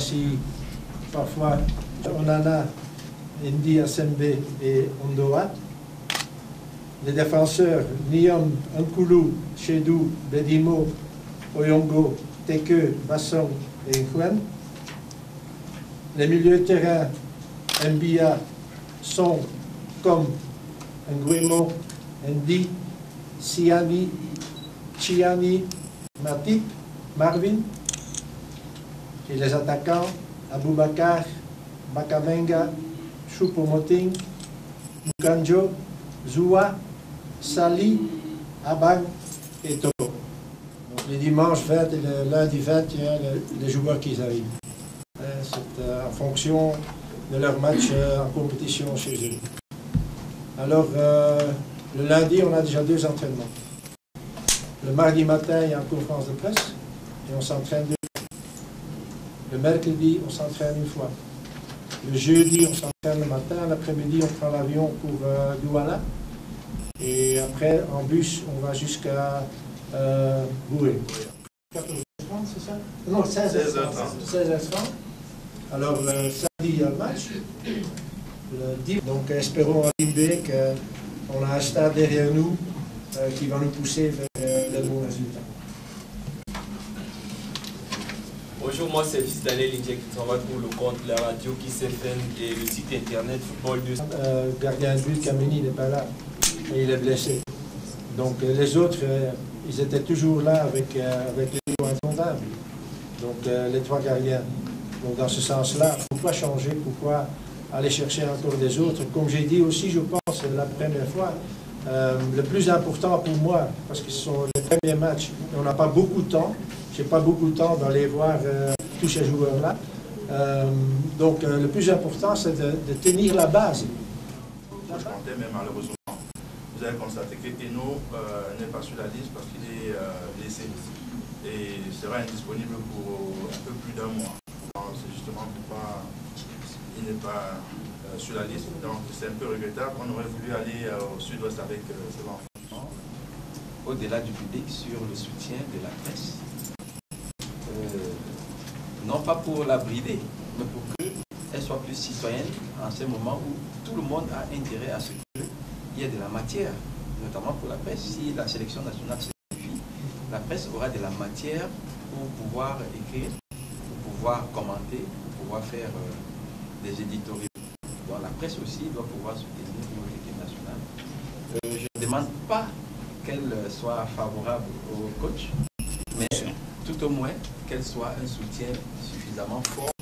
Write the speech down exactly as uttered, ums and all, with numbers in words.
si parfois Onana, Ndy Assembe et Ondoa. Les défenseurs Nyom, Nkoulou, Chedjou, Bedimo, Oyongo, Teikeu, Bassong et Ngwem. Les milieux de terrain Mbia sont comme Nguemo, Ndi, Siani, Tchiani, Matip, Marvin. Et les attaquants Aboubakar, Bakamenga, Choupomoting, Mukanjo, Zoua, Sali, Abang et Togo. Donc, les dimanches vingt et le lundi vingt, il y a les joueurs qui arrivent. C'est euh, en fonction de leur match euh, en compétition chez eux. Alors, euh, le lundi, on a déjà deux entraînements. Le mardi matin, il y a une conférence de presse et on s'entraîne deux fois. Le mercredi, on s'entraîne une fois. Le jeudi, on s'entraîne le matin. L'après-midi, on prend l'avion pour euh, Douala. Et après, en bus, on va jusqu'à euh, Boué. quatorze heures trente, c'est ça? Non, seize heures trente. Alors, euh, samedi, il y a le match. Le Donc, espérons à Limbé qu'on a un stade derrière nous euh, qui va nous pousser vers les bons résultats. Bonjour, moi c'est Stanley Lindje qui travaille pour le compte, la radio qui s'effondre et le site internet football de... Euh, gardien de but, Kameni n'est pas là et il est blessé. Donc les autres, euh, ils étaient toujours là avec, euh, avec les trois incontournables. Donc euh, les trois gardiens. Donc dans ce sens-là, pourquoi changer, pourquoi aller chercher encore des autres? Comme j'ai dit aussi, je pense, la première fois, euh, le plus important pour moi, parce que ce sont les premiers matchs, on n'a pas beaucoup de temps. Je n'ai pas beaucoup de temps d'aller voir euh, tous ces joueurs-là. Euh, donc, euh, le plus important, c'est de, de tenir la base. Mais malheureusement, vous avez constaté que Eno euh, n'est pas sur la liste parce qu'il est blessé euh, et sera indisponible pour un peu plus d'un mois. C'est justement pourquoi il n'est pas euh, sur la liste. Donc, c'est un peu regrettable. On aurait voulu aller euh, au sud-ouest avec euh, ses enfants. Au-delà du public, sur le soutien de la presse. Non pas pour la brider, mais pour qu'elle soit plus citoyenne en ce moment où tout le monde a intérêt à ce qu'il y ait de la matière, notamment pour la presse. Si la sélection nationale se qualifie, la presse aura de la matière pour pouvoir écrire, pour pouvoir commenter, pour pouvoir faire euh, des éditoriaux. Donc la presse aussi doit pouvoir soutenir l'équipe nationale. Euh, je ne demande pas qu'elle soit favorable au coach, mais tout au moins qu'elle soit un soutien suffisamment fort